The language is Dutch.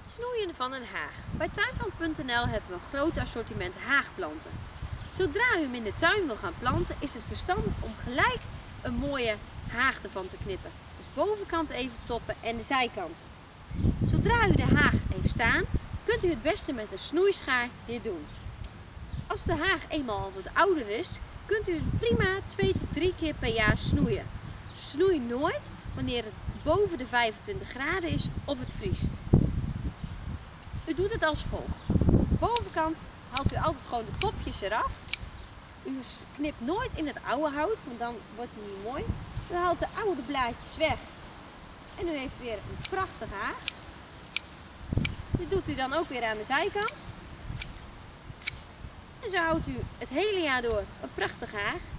het snoeien van een haag. Bij tuinplant.nl hebben we een groot assortiment haagplanten. Zodra u hem in de tuin wil gaan planten, is het verstandig om gelijk een mooie haag ervan te knippen. Dus bovenkant even toppen en de zijkanten. Zodra u de haag heeft staan, kunt u het beste met een snoeischaar dit doen. Als de haag eenmaal al wat ouder is, kunt u het prima 2 tot 3 keer per jaar snoeien. Snoei nooit wanneer het boven de 25 graden is of het vriest. U doet het als volgt. Bovenkant haalt u altijd gewoon de kopjes eraf. U knipt nooit in het oude hout, want dan wordt het niet mooi. U haalt de oude blaadjes weg. En u heeft weer een prachtige haag. Dit doet u dan ook weer aan de zijkant. En zo houdt u het hele jaar door een prachtige haag.